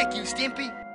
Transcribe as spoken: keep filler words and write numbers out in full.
Thank you, Stimpy.